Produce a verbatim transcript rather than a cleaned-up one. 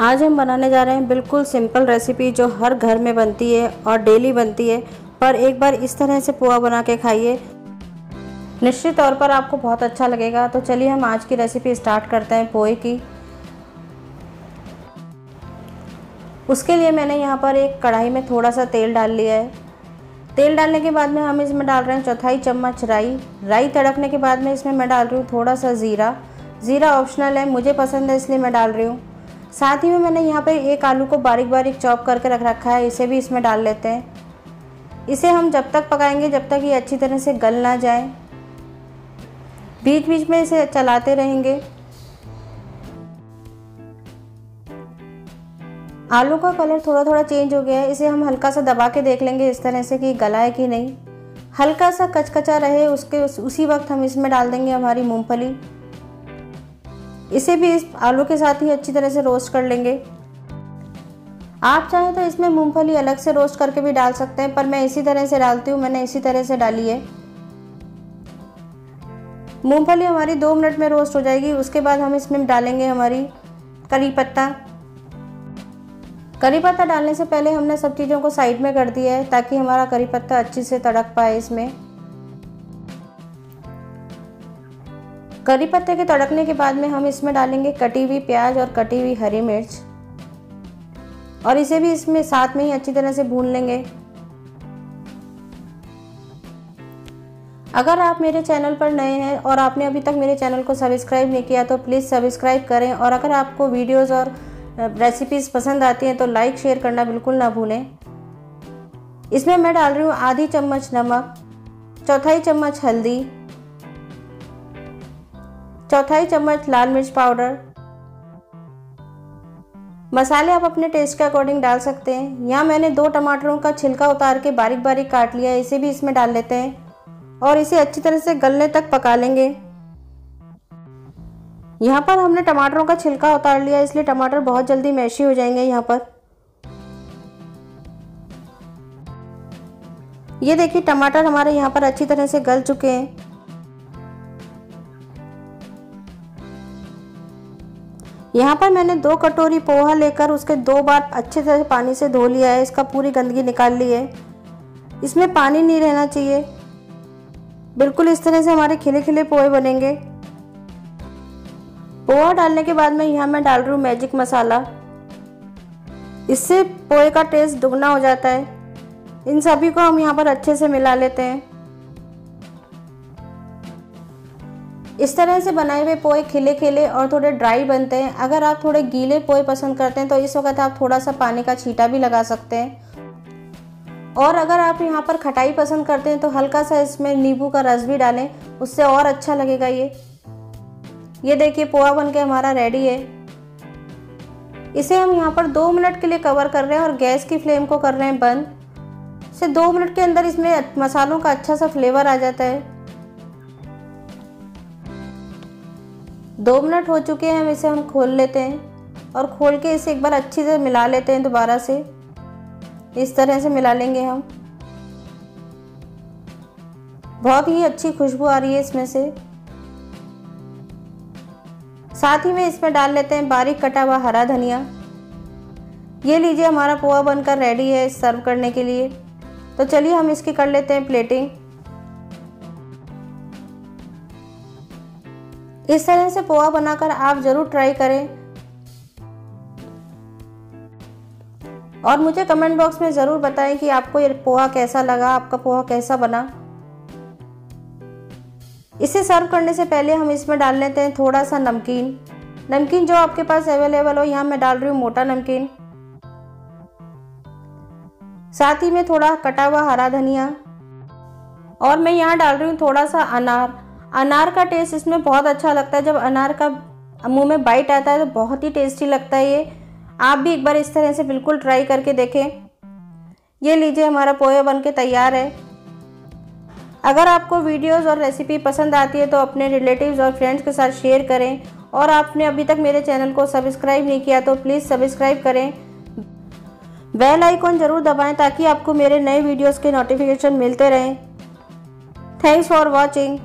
आज हम बनाने जा रहे हैं बिल्कुल सिंपल रेसिपी जो हर घर में बनती है और डेली बनती है, पर एक बार इस तरह से पोहा बना के खाइए, निश्चित तौर पर आपको बहुत अच्छा लगेगा। तो चलिए हम आज की रेसिपी स्टार्ट करते हैं पोहे की। उसके लिए मैंने यहाँ पर एक कढ़ाई में थोड़ा सा तेल डाल लिया है। तेल डालने के बाद में हम इसमें डाल रहे हैं चौथाई चम्मच राई। राई तड़कने के बाद में इसमें मैं डाल रही हूँ थोड़ा सा ज़ीरा। ज़ीरा ऑप्शनल है, मुझे पसंद है इसलिए मैं डाल रही हूँ। साथ ही में मैंने यहाँ पे एक आलू को बारीक बारीक चॉप करके रख रखा है, इसे भी इसमें डाल लेते हैं। इसे हम जब तक पकाएंगे जब तक ये अच्छी तरह से गल ना जाए, बीच बीच में इसे चलाते रहेंगे। आलू का कलर थोड़ा थोड़ा चेंज हो गया है, इसे हम हल्का सा दबा के देख लेंगे इस तरह से कि गला है कि नहीं। हल्का सा कचकचा रहे उसके उस, उसी वक्त हम इसमें डाल देंगे हमारी मूंगफली। इसे भी इस आलू के साथ ही अच्छी तरह से रोस्ट कर लेंगे। आप चाहें तो इसमें मूंगफली अलग से रोस्ट करके भी डाल सकते हैं, पर मैं इसी तरह से डालती हूँ। मैंने इसी तरह से डाली है। मूँगफली हमारी दो मिनट में रोस्ट हो जाएगी। उसके बाद हम इसमें डालेंगे हमारी करी पत्ता। करी पत्ता डालने से पहले हमने सब चीज़ों को साइड में कर दिया है ताकि हमारा करी पत्ता अच्छे से तड़क पाए। इसमें करी पत्ते के तड़कने के बाद में हम इसमें डालेंगे कटी हुई प्याज और कटी हुई हरी मिर्च, और इसे भी इसमें साथ में ही अच्छी तरह से भून लेंगे। अगर आप मेरे चैनल पर नए हैं और आपने अभी तक मेरे चैनल को सब्सक्राइब नहीं किया तो प्लीज़ सब्सक्राइब करें, और अगर आपको वीडियोज़ और रेसिपीज़ पसंद आती हैं तो लाइक शेयर करना बिल्कुल ना भूलें। इसमें मैं डाल रही हूँ आधी चम्मच नमक, चौथाई चम्मच हल्दी, चौथाई चम्मच लाल मिर्च पाउडर। मसाले आप अपने टेस्ट के अकॉर्डिंग डाल सकते हैं। यहाँ मैंने दो टमाटरों का छिलका उतार के बारीक बारीक काट लिया है, इसे भी इसमें डाल लेते हैं और इसे अच्छी तरह से गलने तक पका लेंगे। यहाँ पर हमने टमाटरों का छिलका उतार लिया इसलिए टमाटर बहुत जल्दी मैशी हो जाएंगे। यहाँ पर ये देखिए टमाटर हमारे यहाँ पर अच्छी तरह से गल चुके हैं। यहाँ पर मैंने दो कटोरी पोहा लेकर उसके दो बार अच्छे तरह पानी से धो लिया है, इसका पूरी गंदगी निकाल ली है। इसमें पानी नहीं रहना चाहिए। बिल्कुल इस तरह से हमारे खिले खिले पोहे बनेंगे। पोहा डालने के बाद में यहाँ मैं डाल रही हूँ मैजिक मसाला, इससे पोहे का टेस्ट दुगना हो जाता है। इन सभी को हम यहाँ पर अच्छे से मिला लेते हैं। इस तरह से बनाए हुए पोहे खिले खिले और थोड़े ड्राई बनते हैं। अगर आप थोड़े गीले पोहे पसंद करते हैं तो इस वक्त आप थोड़ा सा पानी का छींटा भी लगा सकते हैं, और अगर आप यहाँ पर खटाई पसंद करते हैं तो हल्का सा इसमें नींबू का रस भी डालें, उससे और अच्छा लगेगा। ये ये देखिए पोहा बनके हमारा रेडी है। इसे हम यहाँ पर दो मिनट के लिए कवर कर रहे हैं और गैस की फ्लेम को कर रहे हैं बंद। इसे दो मिनट के अंदर इसमें मसालों का अच्छा सा फ्लेवर आ जाता है। दो मिनट हो चुके हैं, हम इसे हम खोल लेते हैं और खोल के इसे एक बार अच्छी से मिला लेते हैं। दोबारा से इस तरह से मिला लेंगे हम। बहुत ही अच्छी खुशबू आ रही है इसमें से। साथ ही में इसमें डाल लेते हैं बारीक कटा हुआ हरा धनिया। ये लीजिए हमारा पोहा बनकर रेडी है सर्व करने के लिए। तो चलिए हम इसकी कर लेते हैं प्लेटिंग। इस तरह से पोहा बनाकर आप ज़रूर ट्राई करें और मुझे कमेंट बॉक्स में ज़रूर बताएं कि आपको ये पोहा कैसा लगा, आपका पोहा कैसा बना। इसे सर्व करने से पहले हम इसमें डाल लेते हैं थोड़ा सा नमकीन। नमकीन जो आपके पास अवेलेबल हो, यहाँ मैं डाल रही हूँ मोटा नमकीन। साथ ही में थोड़ा कटा हुआ हरा धनिया, और मैं यहाँ डाल रही हूँ थोड़ा सा अनार। अनार का टेस्ट इसमें बहुत अच्छा लगता है। जब अनार का मुंह में बाइट आता है तो बहुत ही टेस्टी लगता है ये। आप भी एक बार इस तरह से बिल्कुल ट्राई करके देखें। ये लीजिए हमारा पोहा बनके तैयार है। अगर आपको वीडियोस और रेसिपी पसंद आती है तो अपने रिलेटिव्स और फ्रेंड्स के साथ शेयर करें, और आपने अभी तक मेरे चैनल को सब्सक्राइब नहीं किया तो प्लीज़ सब्सक्राइब करें। बेल आइकॉन ज़रूर दबाएं ताकि आपको मेरे नए वीडियोस के नोटिफिकेशन मिलते रहें। Thanks for watching.